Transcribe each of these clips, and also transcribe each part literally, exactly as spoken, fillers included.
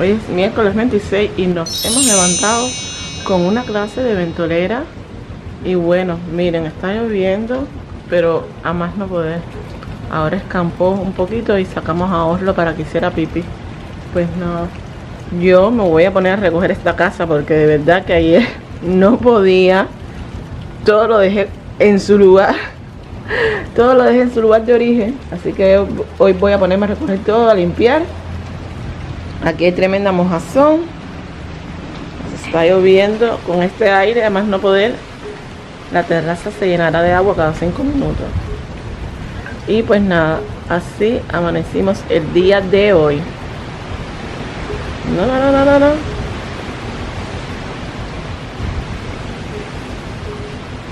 Hoy es miércoles veintiséis y nos hemos levantado con una clase de ventolera. Y bueno, miren, está lloviendo, pero a más no poder. Ahora escampó un poquito y sacamos a Oslo para que hiciera pipí. Pues no, yo me voy a poner a recoger esta casa porque de verdad que ayer no podía. Todo lo dejé en su lugar. Todo lo dejé en su lugar de origen. Así que hoy voy a ponerme a recoger todo, a limpiar. Aquí hay tremenda mojazón. Está lloviendo con este aire, además no poder. La terraza se llenará de agua cada cinco minutos. Y pues nada, así amanecimos el día de hoy. No, no, no, no, no.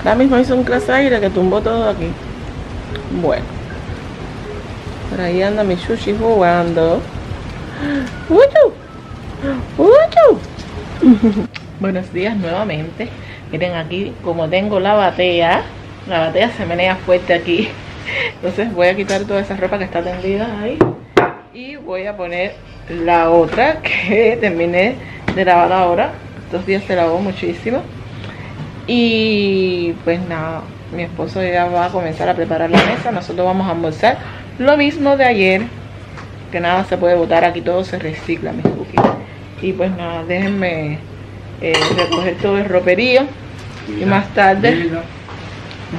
Ahora mismo hizo un clase aire que tumbó todo aquí. Bueno. Por ahí anda mi Chuchi jugando. ¡Uchu! ¡Uchu! Buenos días nuevamente. Miren aquí como tengo la batea. La batea se menea fuerte aquí. Entonces voy a quitar toda esa ropa que está tendida ahí. Y voy a poner la otra que terminé de lavar ahora. Estos días se lavó muchísimo. Y pues nada, mi esposo ya va a comenzar a preparar la mesa. Nosotros vamos a almorzar lo mismo de ayer, que nada se puede botar, aquí todo se recicla, mis cookies. Y pues nada, déjenme eh, recoger todo el roperío y más tarde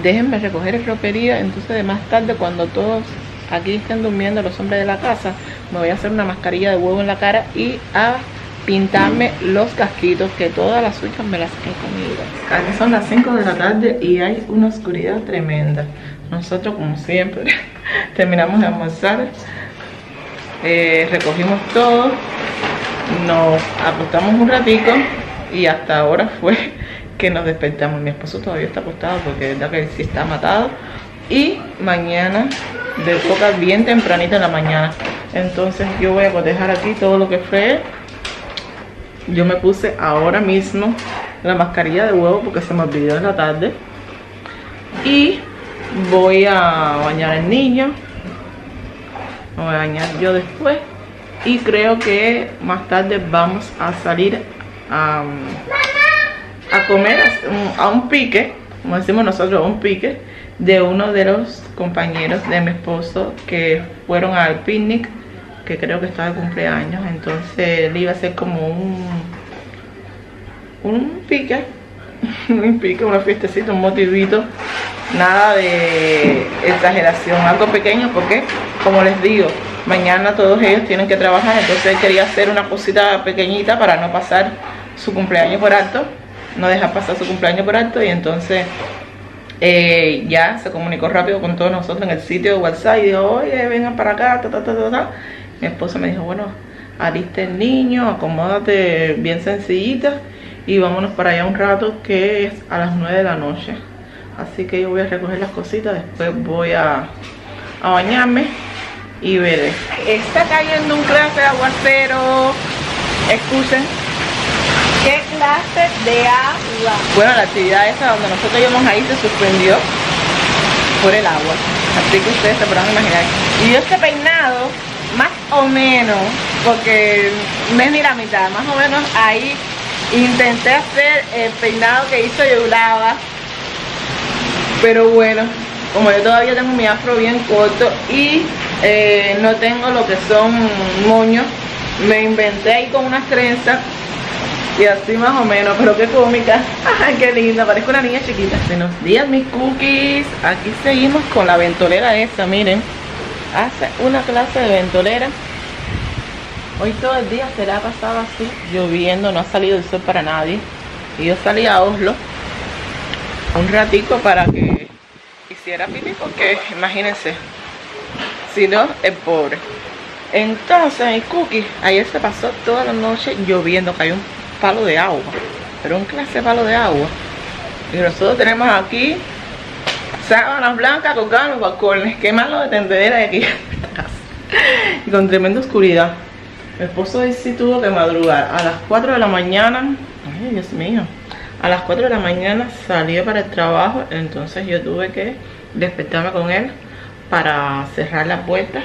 déjenme recoger el roperío. Entonces de más tarde, cuando todos aquí estén durmiendo, los hombres de la casa, me voy a hacer una mascarilla de huevo en la cara y a pintarme los casquitos, que todas las uñas me las he comido. Aquí son las cinco de la tarde y hay una oscuridad tremenda. Nosotros, como siempre, terminamos de almorzar. Eh, recogimos todo, nos acostamos un ratico y hasta ahora fue que nos despertamos. Mi esposo todavía está acostado porque de verdad que él sí está matado, y mañana de toca bien tempranito en la mañana. Entonces yo voy a cotejar aquí todo lo que fue. Yo me puse ahora mismo la mascarilla de huevo porque se me olvidó en la tarde, y voy a bañar al niño. Me voy a bañar yo después, y creo que más tarde vamos a salir a, a comer a un pique, como decimos nosotros, a un pique de uno de los compañeros de mi esposo que fueron al picnic, que creo que estaba de cumpleaños. Entonces le iba a hacer como un un pique, un pique, una fiestecita, un motivito. Nada de exageración, algo pequeño, porque como les digo, mañana todos ellos tienen que trabajar. Entonces quería hacer una cosita pequeñita para no pasar su cumpleaños por alto, no dejar pasar su cumpleaños por alto. Y entonces eh, ya se comunicó rápido con todos nosotros en el sitio de WhatsApp y dijo, oye, vengan para acá, ta, ta, ta, ta, ta. Mi esposo me dijo, bueno, aliste el niño, acomódate bien sencillita y vámonos para allá un rato, que es a las nueve de la noche. Así que yo voy a recoger las cositas, después voy a, a bañarme y veré. Está cayendo un clase de aguacero. Excusen. ¿Qué clase de agua? Bueno, la actividad esa donde nosotros íbamos ahí se suspendió por el agua. Así que ustedes se podrán imaginar. Y yo este peinado, más o menos, porque no es ni la mitad, más o menos ahí intenté hacer el peinado que hizo Yulava. Pero bueno, como yo todavía tengo mi afro bien corto y eh, no tengo lo que son moños, me inventé ahí con unas trenzas y así más o menos. Pero qué cómica, qué linda, parezco una niña chiquita. Buenos días, mis cookies. Aquí seguimos con la ventolera esta, miren. Hace una clase de ventolera. Hoy todo el día se la ha pasado así, lloviendo, no ha salido el sol para nadie. Y yo salí a Oslo un ratico para que hiciera pipí, porque imagínense, si no, el pobre. Entonces el cookie, ayer se pasó toda la noche lloviendo, cayó un palo de agua, pero un clase de palo de agua. Y nosotros tenemos aquí sábanas blancas colgadas en los balcones. Qué malo de tendedera de aquí en esta casa. y con tremenda oscuridad. Mi esposo sí tuvo que madrugar a las cuatro de la mañana. Ay, Dios mío. A las cuatro de la mañana salió para el trabajo, entonces yo tuve que despertarme con él para cerrar las puertas.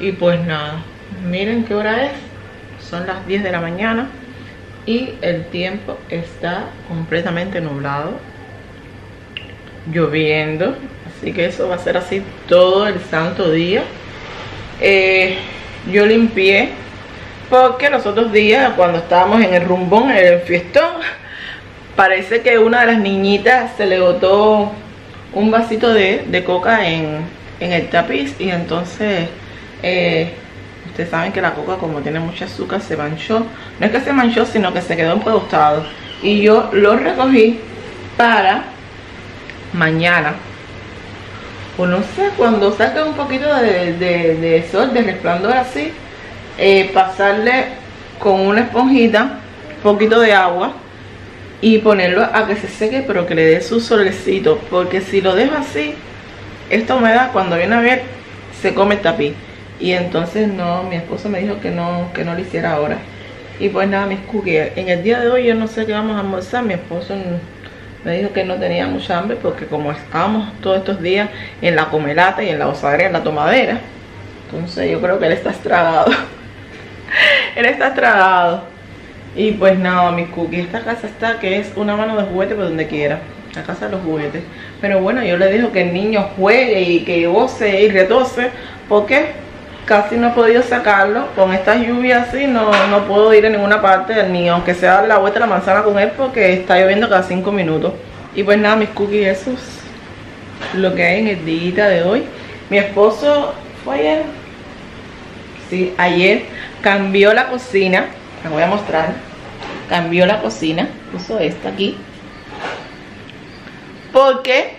Y pues nada, miren qué hora es. Son las diez de la mañana y el tiempo está completamente nublado, lloviendo, así que eso va a ser así todo el santo día. Eh, yo limpié porque los otros días, cuando estábamos en el rumbón, en el fiestón, parece que una de las niñitas se le botó un vasito de, de coca en, en el tapiz, y entonces eh, ustedes saben que la coca, como tiene mucha azúcar, se manchó. No es que se manchó, sino que se quedó empedostado. Y yo lo recogí para mañana. O no sé, cuando saque un poquito de, de, de sol, de resplandor así, eh, pasarle con una esponjita, un poquito de agua, y ponerlo a que se seque, pero que le dé su solecito. Porque si lo dejo así, esta humedad, cuando viene a ver, se come el tapiz. Y entonces no, mi esposo me dijo que no, que no lo hiciera ahora. Y pues nada, mis cookies. En el día de hoy yo no sé qué vamos a almorzar. Mi esposo me dijo que no tenía mucha hambre, porque como estábamos todos estos días en la comelata y en la osadera, en la tomadera, entonces yo creo que él está estragado. Él está estragado. Y pues nada, mis cookies. Esta casa está que es una mano de juguete por donde quiera. La casa de los juguetes. Pero bueno, yo le digo que el niño juegue y que goce y retose, porque casi no he podido sacarlo. Con esta lluvia así no, no puedo ir a ninguna parte, ni aunque sea dar la vuelta a la manzana con él, porque está lloviendo cada cinco minutos. Y pues nada, mis cookies, eso es lo que hay en el día de hoy. Mi esposo fue ayer. Sí, ayer cambió la cocina. Les voy a mostrar. Cambió la cocina. Puso esta aquí, porque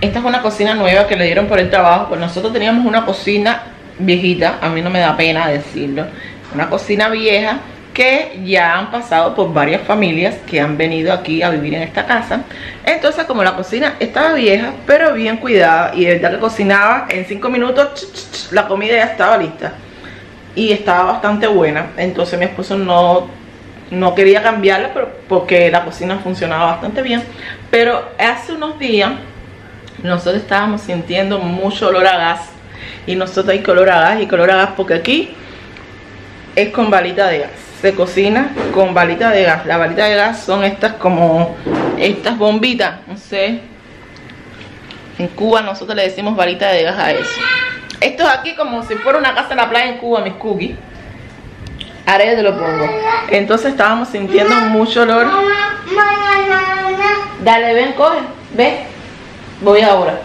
esta es una cocina nueva que le dieron por el trabajo. Pues nosotros teníamos una cocina viejita, a mí no me da pena decirlo, una cocina vieja que ya han pasado por varias familias que han venido aquí a vivir en esta casa. Entonces, como la cocina estaba vieja pero bien cuidada, y de verdad que cocinaba en cinco minutos, ch, ch, ch, la comida ya estaba lista y estaba bastante buena. Entonces mi esposo no, no quería cambiarla, pero porque la cocina funcionaba bastante bien. Pero hace unos días nosotros estábamos sintiendo mucho olor a gas. Y nosotros hay color a gas y color a gas, porque aquí es con balita de gas. Se cocina con balita de gas. La balita de gas son estas, como estas bombitas. No sé. En Cuba nosotros le decimos balita de gas a eso. Esto es aquí como si fuera una casa en la playa en Cuba, mis cookies. Ahora yo te lo pongo. Entonces estábamos sintiendo mucho olor. Dale, ven, coge. Ven. Voy ahora.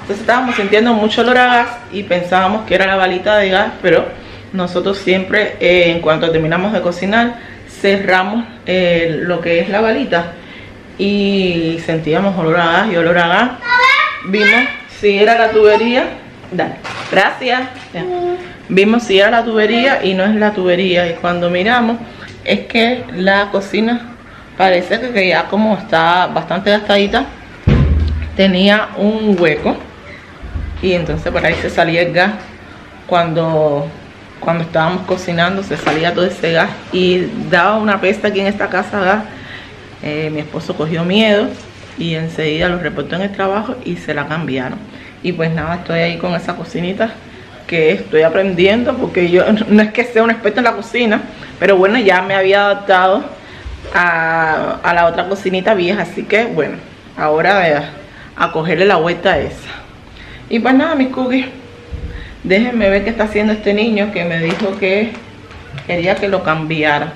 Entonces estábamos sintiendo mucho olor a gas y pensábamos que era la balita de gas, pero nosotros siempre, eh, en cuanto terminamos de cocinar, cerramos eh, lo que es la balita, y sentíamos olor a gas y olor a gas. Vimos si era la tubería. Dale, gracias. Ya. Vimos si era la tubería y no es la tubería. Y cuando miramos, es que la cocina parece que ya, como está bastante gastadita, tenía un hueco. Y entonces por ahí se salía el gas. Cuando, cuando estábamos cocinando, se salía todo ese gas y daba una peste aquí en esta casa gas. Eh, mi esposo cogió miedo y enseguida lo reportó en el trabajo y se la cambiaron. Y pues nada, estoy ahí con esa cocinita que estoy aprendiendo, porque yo no es que sea un experto en la cocina, pero bueno, ya me había adaptado a, a la otra cocinita vieja. Así que bueno, ahora eh, a cogerle la vuelta a esa. Y pues nada, mis cookies, déjenme ver qué está haciendo este niño, que me dijo que quería que lo cambiara.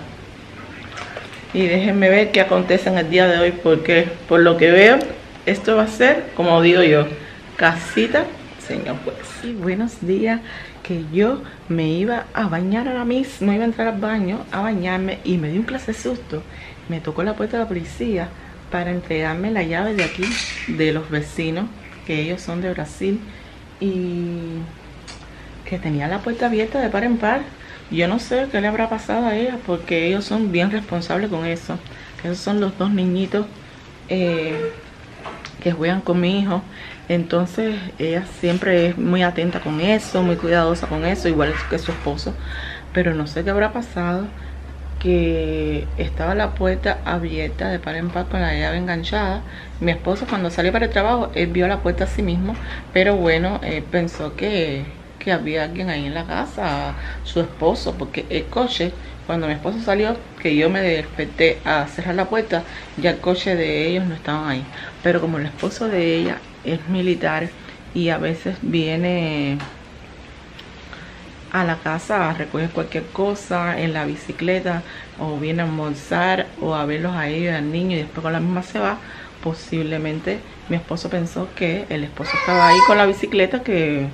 Y déjenme ver qué acontece en el día de hoy, porque por lo que veo, esto va a ser, como digo yo, casita, señor juez. Y buenos días, que yo me iba a bañar ahora mismo, iba a entrar al baño a bañarme y me dio un clase susto. Me tocó la puerta de la policía para entregarme la llave de aquí, de los vecinos, que ellos son de Brasil, y que tenía la puerta abierta de par en par. Yo no sé qué le habrá pasado a ellas, porque ellos son bien responsables con eso. Esos son los dos niñitos eh, que juegan con mi hijo. Entonces ella siempre es muy atenta con eso, muy cuidadosa con eso, igual que su esposo. Pero no sé qué habrá pasado, que estaba la puerta abierta de par en par con la llave enganchada. Mi esposo, cuando salió para el trabajo, él vio la puerta a sí mismo, pero bueno, él pensó que, que había alguien ahí en la casa, su esposo, porque el coche, cuando mi esposo salió, que yo me desperté a cerrar la puerta, ya el coche de ellos no estaba ahí. Pero como el esposo de ella es militar y a veces viene a la casa, recoge cualquier cosa en la bicicleta, o viene a almorzar o a verlos a ellos y al niño, y después con la misma se va, posiblemente mi esposo pensó que el esposo estaba ahí con la bicicleta, que,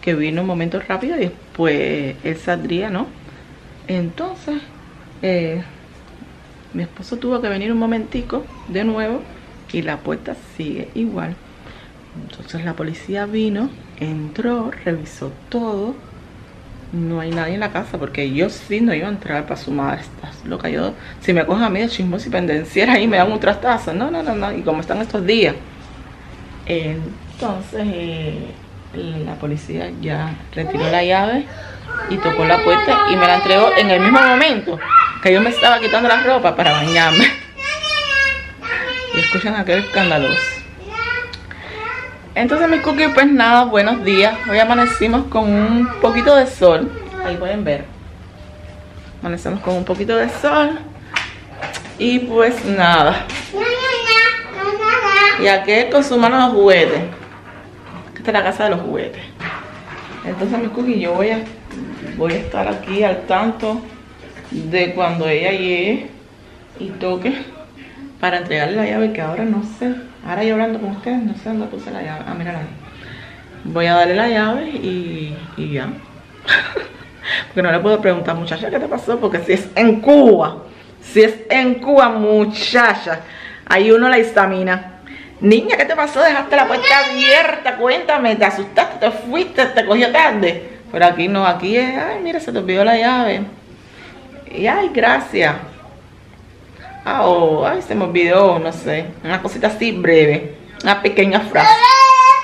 que vino un momento rápido y después él saldría, ¿no? Entonces eh, mi esposo tuvo que venir un momentico de nuevo y la puerta sigue igual. Entonces la policía vino, entró, revisó todo. No hay nadie en la casa, porque yo sí no iba a entrar para su madre. Estás loca, yo, si me cogen a mí de chismosa y pendenciera, ahí me dan un trastazo. No, no, no, no. Y como están estos días. Entonces eh, la policía ya retiró la llave y tocó la puerta y me la entregó en el mismo momento que yo me estaba quitando la ropa para bañarme. Y escuchan aquel escandaloso. Entonces mi cookie, pues nada, buenos días. Hoy amanecimos con un poquito de sol. Ahí pueden ver. Amanecemos con un poquito de sol. Y pues nada. Y aquel con su mano de juguetes. Esta es la casa de los juguetes. Entonces mi cookie, yo voy a, voy a estar aquí al tanto de cuando ella llegue y toque para entregarle la llave, que ahora no sé. Ahora yo hablando con ustedes, no sé dónde puse la llave. Ah, mira la llave. Voy a darle la llave y, y ya. Porque no le puedo preguntar, muchacha, ¿qué te pasó? Porque si es en Cuba, si es en Cuba, muchacha, ahí uno la examina. Niña, ¿qué te pasó? Dejaste la puerta abierta, cuéntame, te asustaste, te fuiste, te cogió tarde. Pero aquí no, aquí es, ay, mira, se te olvidó la llave. Y ay, gracias. Ah, oh, ay, se me olvidó, no sé, una cosita así breve, una pequeña frase,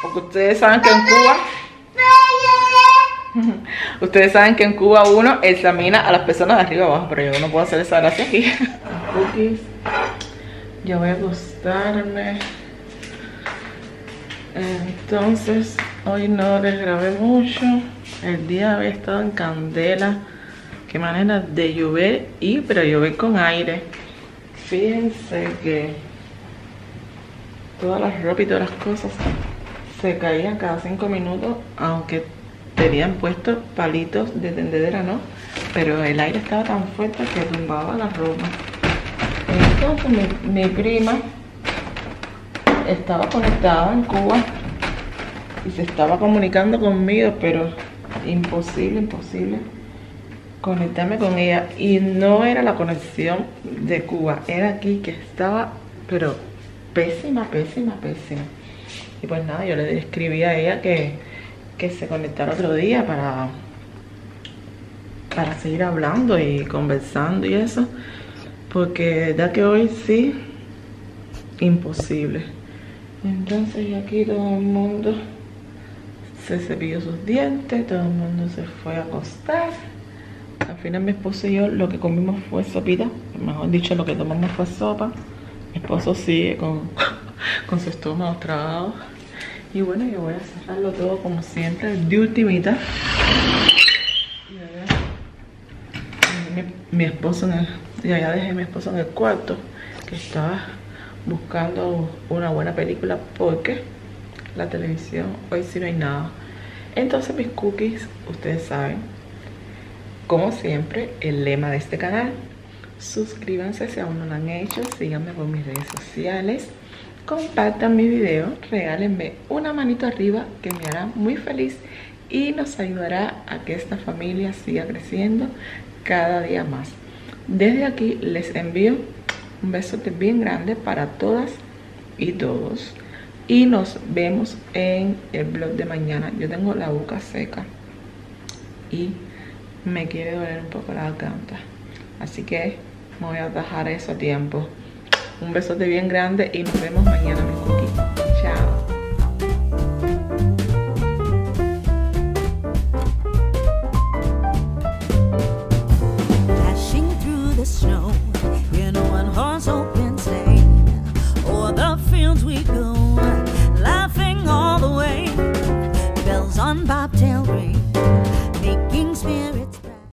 porque ustedes saben que en Cuba ustedes saben que en Cuba uno examina a las personas de arriba abajo, pero yo no puedo hacer esa gracia aquí. Cookies, ya voy a acostarme. Entonces hoy no les grabé mucho, el día había estado en candela, qué manera de llover, y pero llover con aire. Fíjense que todas las ropas y todas las cosas se caían cada cinco minutos, aunque tenían puesto palitos de tendedera, ¿no? Pero el aire estaba tan fuerte que tumbaba la ropa. Entonces mi, mi prima estaba conectada en Cuba y se estaba comunicando conmigo, pero imposible, imposible conectarme con ella, y no era la conexión de Cuba, era aquí que estaba, pero pésima, pésima, pésima. Y pues nada, yo le escribí a ella que, que se conectara otro día para para seguir hablando y conversando y eso, porque ya que hoy sí, imposible. Entonces ya aquí todo el mundo se cepilló sus dientes, todo el mundo se fue a acostar. Al final mi esposo y yo lo que comimos fue sopita, mejor dicho lo que tomamos fue sopa. Mi esposo sigue con, con su estómago trabado. Y bueno, yo voy a cerrarlo todo como siempre, de ultimita. Mi, mi esposo en el, ya, ya dejé a mi esposo en el cuarto, que estaba buscando una buena película porque la televisión hoy sí no hay nada. Entonces mis cookies, ustedes saben, como siempre, el lema de este canal. Suscríbanse si aún no lo han hecho. Síganme por mis redes sociales. Compartan mi video. Regálenme una manito arriba que me hará muy feliz y nos ayudará a que esta familia siga creciendo cada día más. Desde aquí les envío un besote bien grande para todas y todos. Y nos vemos en el vlog de mañana. Yo tengo la boca seca y me quiere doler un poco la garganta, así que me voy a atajar eso a tiempo. Un besote bien grande y nos vemos mañana, mis cookies. Chao. snow in one horse open sleigh, o'er the fields we go.